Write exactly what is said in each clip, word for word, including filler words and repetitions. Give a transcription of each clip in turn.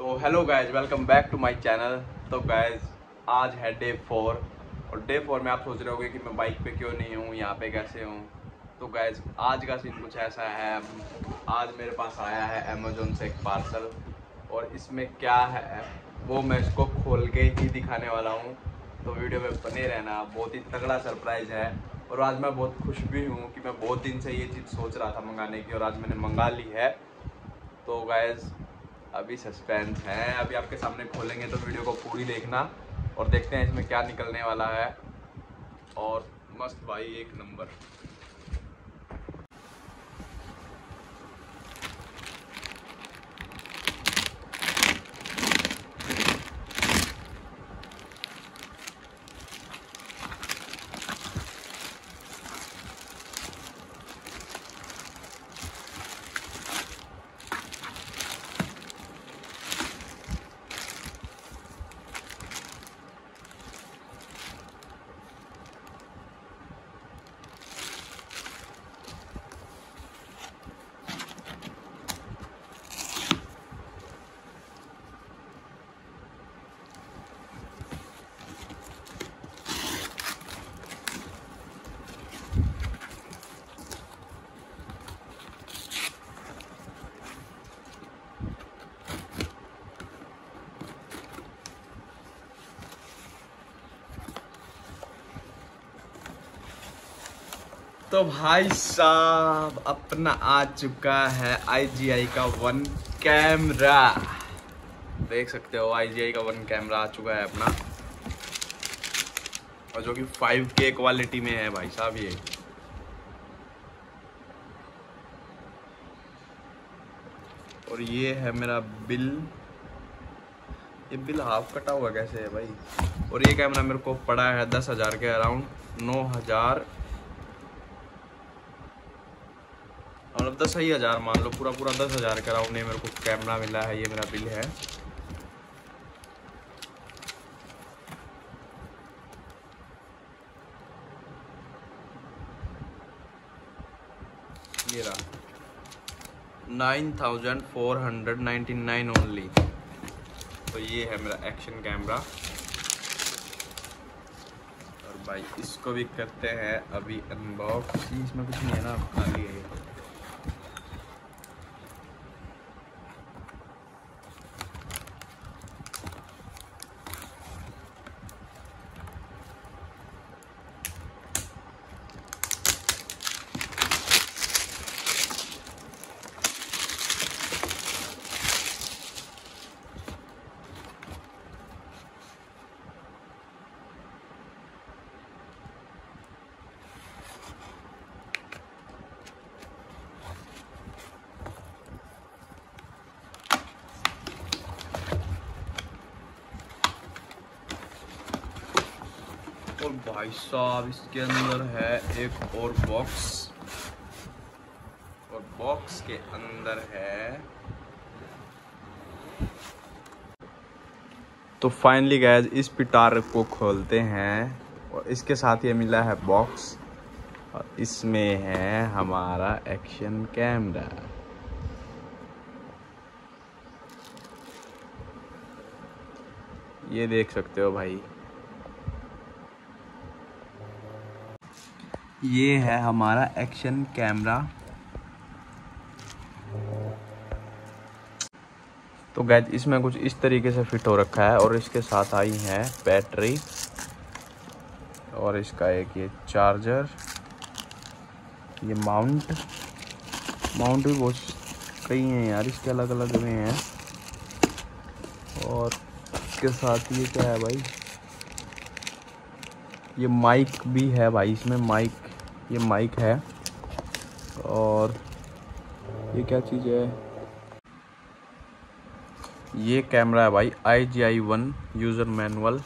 तो hello guys, welcome back to my channel. तो guys आज है डे फोर और डे फोर में आप सोच रहे होगे कि मैं बाइक पे क्यों नहीं हूँ, यहाँ पे कैसे हूँ। तो गाइज आज का सीन कुछ ऐसा है। आज मेरे पास आया है अमेजोन से एक पार्सल और इसमें क्या है वो मैं इसको खोल के ही दिखाने वाला हूँ, तो वीडियो में बने रहना। बहुत ही तगड़ा सरप्राइज़ है और आज मैं बहुत खुश भी हूँ कि मैं बहुत दिन से ये चीज़ सोच रहा था मंगाने की और आज मैंने मंगा ली है। तो गाइज़ अभी सस्पेंस है, अभी आपके सामने खोलेंगे, तो वीडियो को पूरी देखना और देखते हैं इसमें क्या निकलने वाला है। और मस्त भाई, एक नंबर। तो भाई साहब अपना आ चुका है आईजीआई का वन कैमरा। देख सकते हो आईजीआई का वन कैमरा आ चुका है अपना, और जो कि फाइव के क्वालिटी में है भाई साहब। ये और ये है मेरा बिल। ये बिल हाफ कटा हुआ कैसे है भाई। और ये कैमरा मेरे को पड़ा है दस हजार के अराउंड, नौ हजार मतलब दस ही हज़ार मान लो, पूरा पूरा दस हज़ार का राउंड मेरे को कैमरा मिला है। ये मेरा बिल है। ये रहा nine thousand four hundred ninety nine only. तो ये है मेरा एक्शन कैमरा। और भाई इसको भी करते हैं अभी अनबॉक्स। इसमें कुछ नहीं है ना, खाली है ये। और भाई साहब इसके अंदर है एक और बॉक्स, और बॉक्स के अंदर है। तो फाइनली गाइस इस पिटार को खोलते हैं और इसके साथ ये मिला है बॉक्स और इसमें है हमारा एक्शन कैमरा। ये देख सकते हो भाई, ये है हमारा एक्शन कैमरा। तो गाइस इसमें कुछ इस तरीके से फिट हो रखा है और इसके साथ आई है बैटरी और इसका एक ये चार्जर, ये माउंट। माउंट भी बहुत कई हैं यार इसके, अलग अलग में हैं। और इसके साथ ये क्या है भाई, ये माइक भी है भाई। इसमें माइक, ये माइक है। और ये क्या चीज़ है, ये कैमरा है भाई I G I one user manual,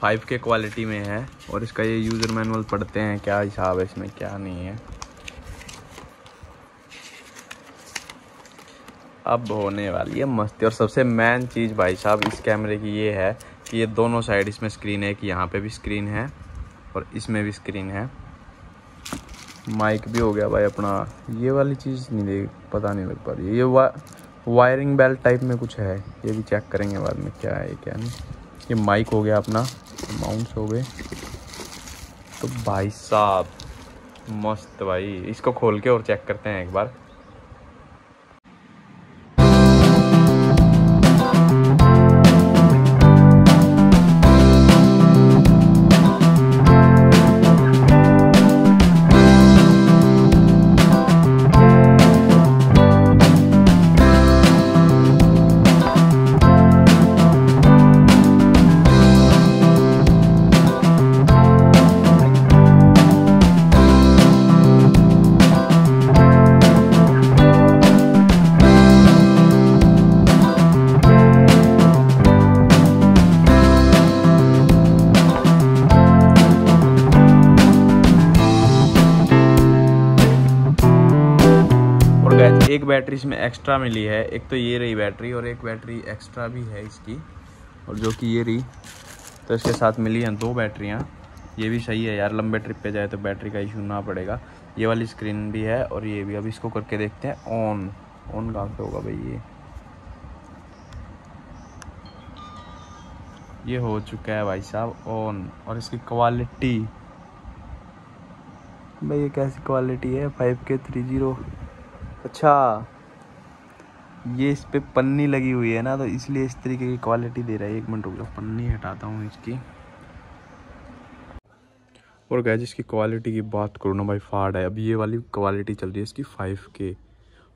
five K quality में है। और इसका ये यूज़र मैनुअल पढ़ते हैं, क्या हिसाब है इसमें क्या नहीं है। अब होने वाली है मस्ती। और सबसे मेन चीज़ भाई साहब इस कैमरे की ये है कि ये दोनों साइड इसमें स्क्रीन है, कि यहाँ पे भी स्क्रीन है और इसमें भी स्क्रीन है। माइक भी हो गया भाई अपना। ये वाली चीज़ नहीं देख, पता नहीं लग पा रही है। ये वा वायरिंग बेल्ट टाइप में कुछ है, ये भी चेक करेंगे बाद में क्या है क्या नहीं। ये माइक हो गया अपना, माउंट्स हो गए। तो भाई साहब मस्त भाई, इसको खोल के और चेक करते हैं एक बार। एक बैटरी इसमें एक्स्ट्रा मिली है, एक तो ये रही बैटरी और एक बैटरी एक्स्ट्रा भी है इसकी, और जो कि ये रही। तो इसके साथ मिली हैं दो बैटरियां, ये भी सही है यार, लंबे ट्रिप पे जाए तो बैटरी का इशू ना पड़ेगा। ये वाली स्क्रीन भी है और ये भी। अब इसको करके देखते हैं ऑन। ऑन कहाँ पे होगा भाई? ये ये हो चुका है भाई साहब ऑन। और इसकी क्वालिटी भाई, ये कैसी क्वालिटी है? फाइव के थ्री जीरो। अच्छा ये इस पर पन्नी लगी हुई है ना, तो इसलिए इस तरीके की क्वालिटी दे रहा है। एक मिनट रुक जाओ, पन्नी हटाता हूँ इसकी। और गाइस इसकी क्वालिटी की बात करूँ ना भाई, फाड़ है। अब ये वाली क्वालिटी चल रही है इसकी फाइव के,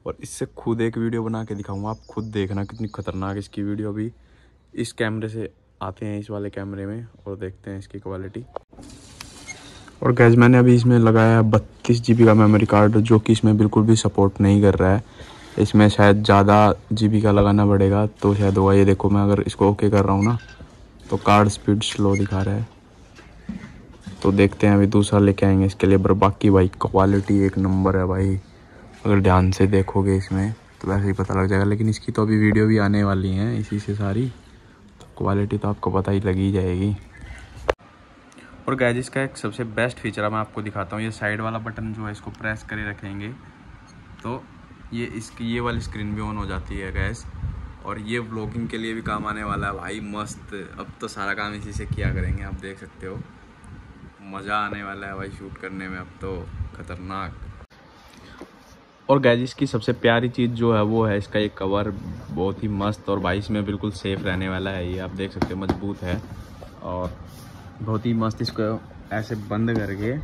और इससे खुद एक वीडियो बना के दिखाऊंगा, आप खुद देखना कितनी खतरनाक इसकी वीडियो। अभी इस कैमरे से आते हैं इस वाले कैमरे में और देखते हैं इसकी क्वालिटी। और गैस मैंने अभी इसमें लगाया बत्तीस जी बी का मेमोरी कार्ड, जो कि इसमें बिल्कुल भी सपोर्ट नहीं कर रहा है। इसमें शायद ज़्यादा जी बी का लगाना पड़ेगा तो शायद होगा। ये देखो, मैं अगर इसको ओके कर रहा हूँ ना तो कार्ड स्पीड स्लो दिखा रहा है। तो देखते हैं, अभी दूसरा लेके आएंगे इसके लिए। पर बाकी भाई क्वालिटी एक नंबर है भाई, अगर ध्यान से देखोगे इसमें तो वैसे ही पता लग जाएगा। लेकिन इसकी तो अभी वीडियो भी आने वाली हैं इसी से सारी, तो क्वालिटी तो आपको पता ही लगी जाएगी। और गाइस इसका एक सबसे बेस्ट फीचर मैं आपको दिखाता हूँ। ये साइड वाला बटन जो है, इसको प्रेस करे रखेंगे तो ये इसकी ये वाली स्क्रीन भी ऑन हो जाती है गाइस। और ये व्लॉगिंग के लिए भी काम आने वाला है भाई, मस्त। अब तो सारा काम इसी से किया करेंगे, आप देख सकते हो। मज़ा आने वाला है भाई शूट करने में अब तो, खतरनाक। और गाइस इसकी सबसे प्यारी चीज़ जो है वो है इसका ये कवर, बहुत ही मस्त। और भाई इसमें बिल्कुल सेफ़ रहने वाला है ये, आप देख सकते हो, मजबूत है और बहुत ही मस्त। इसको ऐसे बंद करके,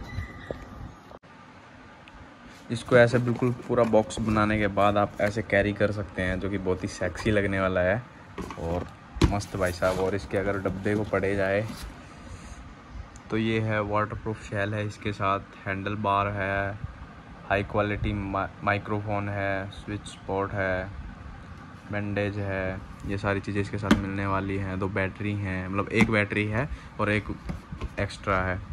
इसको ऐसे बिल्कुल पूरा बॉक्स बनाने के बाद आप ऐसे कैरी कर सकते हैं, जो कि बहुत ही सेक्सी लगने वाला है और मस्त भाई साहब। और इसके अगर डब्बे को पड़े जाए तो ये है वाटरप्रूफ शेल है, इसके साथ हैंडल बार है, हाई क्वालिटी माइक्रोफोन है, स्विच स्पॉट है, बैंडेज है, ये सारी चीज़ें इसके साथ मिलने वाली हैं। दो बैटरी हैं, मतलब एक बैटरी है और एक एक्स्ट्रा है।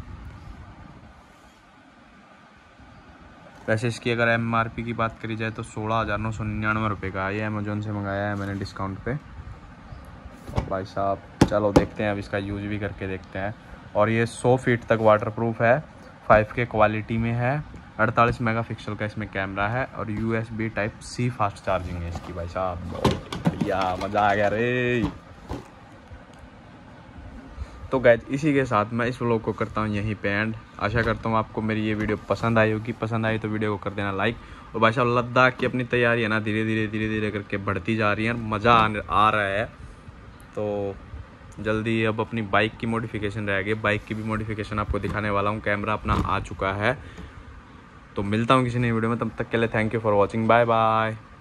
वैसे इसकी अगर एमआरपी की बात करी जाए तो सोलह हज़ार नौ सौ निन्यानवे रुपये का। ये अमेजोन से मंगाया है मैंने डिस्काउंट पे। और भाई साहब चलो देखते हैं, अब इसका यूज भी करके देखते हैं। और ये सौ फीट तक वाटरप्रूफ है, फाइव के क्वालिटी में है, अड़तालीस मेगा पिक्सल का इसमें कैमरा है और USB type C fast charging है इसकी। भाई साहब या मज़ा आ गया रे। तो गाइस इसी के साथ मैं इस व्लॉग को करता हूँ यहीं पे एंड। आशा करता हूँ आपको मेरी ये वीडियो पसंद आई होगी। पसंद आई तो वीडियो को कर देना लाइक। और भाई साहब लद्दाख की अपनी तैयारी है ना, धीरे धीरे धीरे धीरे करके बढ़ती जा रही है, मज़ा आ रहा है। तो जल्दी अब अपनी बाइक की मॉडिफिकेशन रह गई, बाइक की भी मॉडिफिकेशन आपको दिखाने वाला हूँ। कैमरा अपना आ चुका है, तो मिलता हूँ किसी नई वीडियो में। तब तक के लिए thank you for watching, bye bye.